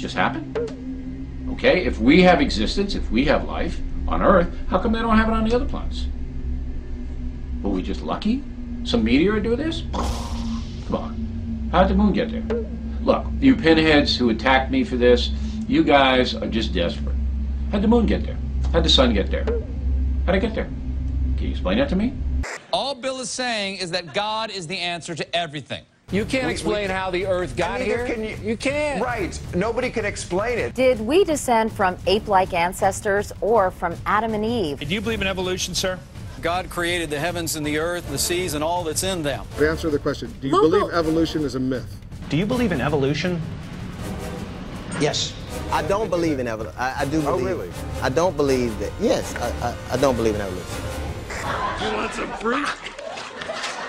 just happen? Okay, if we have existence, if we have life on Earth, how come they don't have it on the other planets? Were we just lucky? Some meteor would do this? Come on. How'd the moon get there? Look, you pinheads who attacked me for this, you guys are just desperate. How'd the moon get there? How'd the sun get there? How'd it get there? Can you explain that to me? All Bill is saying is that God is the answer to everything. You can't explain how the Earth got here. You can't. Right. Nobody can explain it. Did we descend from ape-like ancestors or from Adam and Eve? Do you believe in evolution, sir? God created the heavens and the earth, the seas, and all that's in them. To answer the question, do you believe evolution is a myth? Do you believe in evolution? Yes. I don't believe in evolution. I do believe. Oh, really? I don't believe that. Yes, I don't believe in evolution. You want some fruit?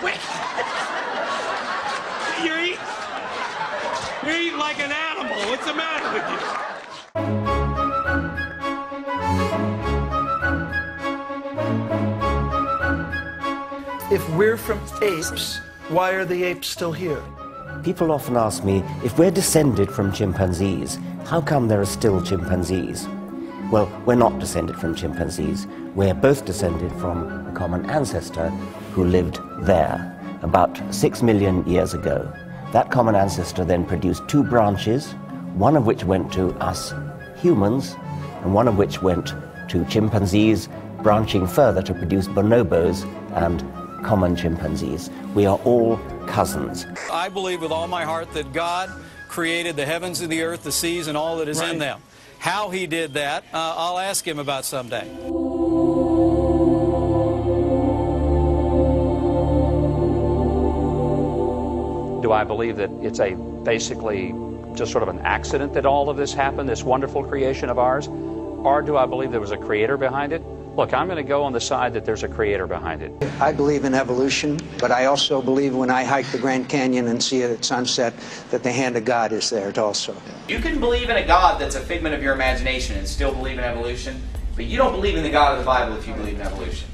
Wait. You're eating like an animal. What's the matter with you? If we're from apes, why are the apes still here? People often ask me, if we're descended from chimpanzees, how come there are still chimpanzees? Well, we're not descended from chimpanzees. We're both descended from a common ancestor who lived there about 6 million years ago. That common ancestor then produced two branches, one of which went to us humans, and one of which went to chimpanzees, branching further to produce bonobos and common chimpanzees. We are all cousins. I believe with all my heart that God created the heavens and the earth, the seas, and all that is in them. How he did that, I'll ask him about someday. Do I believe that it's a basically just sort of an accident that all of this happened, this wonderful creation of ours? Or do I believe there was a creator behind it? Look, I'm going to go on the side that there's a creator behind it. I believe in evolution, but I also believe when I hike the Grand Canyon and see it at sunset that the hand of God is there also. You can believe in a God that's a figment of your imagination and still believe in evolution, but you don't believe in the God of the Bible if you believe in evolution.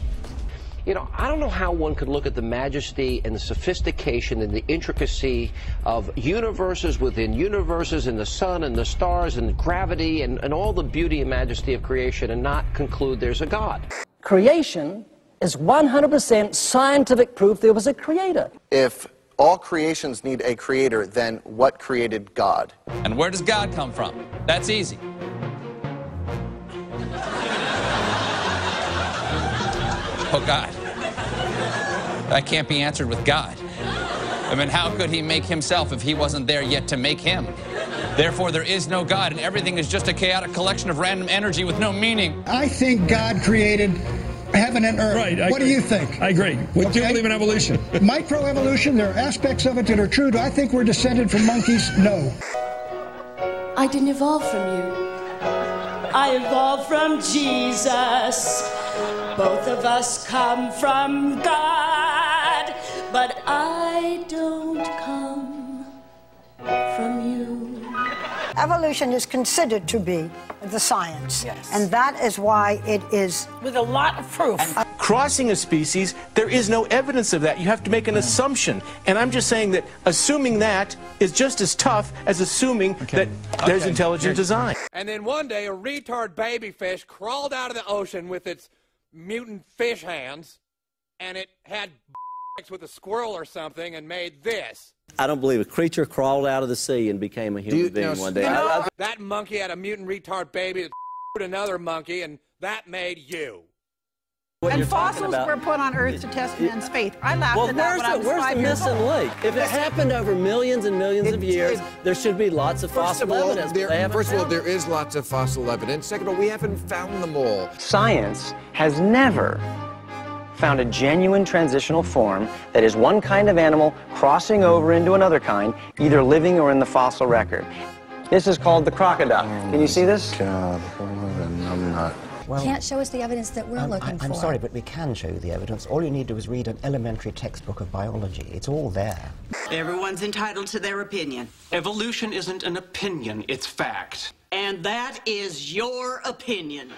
You know, I don't know how one could look at the majesty and the sophistication and the intricacy of universes within universes and the sun and the stars and gravity and all the beauty and majesty of creation and not conclude there's a God. Creation is 100% scientific proof there was a creator. If all creations need a creator, then what created God? And where does God come from? That's easy. Oh, God. That can't be answered with God. I mean, how could he make himself if he wasn't there yet to make him? Therefore, there is no God, and everything is just a chaotic collection of random energy with no meaning. I think God created heaven and earth. Right. What do you think? I agree. Do you believe in evolution? Microevolution, there are aspects of it that are true. Do I think we're descended from monkeys? No. I didn't evolve from you. I evolved from Jesus. Both of us come from God, but I don't come from you. Evolution is considered to be the science, and that is why it is with a lot of proof. Crossing a species, there is no evidence of that. You have to make an assumption, and I'm just saying that assuming that is just as tough as assuming that there's intelligent design. And then one day, a retard babyfish crawled out of the ocean with its mutant fish hands, and it had sex with a squirrel or something and made this. I don't believe a creature crawled out of the sea and became a human being one day. That monkey had a mutant retard baby that another monkey, and that made you. And fossils were put on Earth to test man's faith. I laughed at that when I was 5 years old. Where's the missing link? If it happened over millions and millions of years, there should be lots of fossil evidence. First of all, there is lots of fossil evidence. Second of all, we haven't found them all. Science has never found a genuine transitional form that is one kind of animal crossing over into another kind, either living or in the fossil record. This is called the crocodile. Can you see this? God, I'm not... Well, can't show us the evidence that we're looking for. I'm sorry, but we can show you the evidence. All you need to do is read an elementary textbook of biology. It's all there. Everyone's entitled to their opinion. Evolution isn't an opinion, it's fact. And that is your opinion.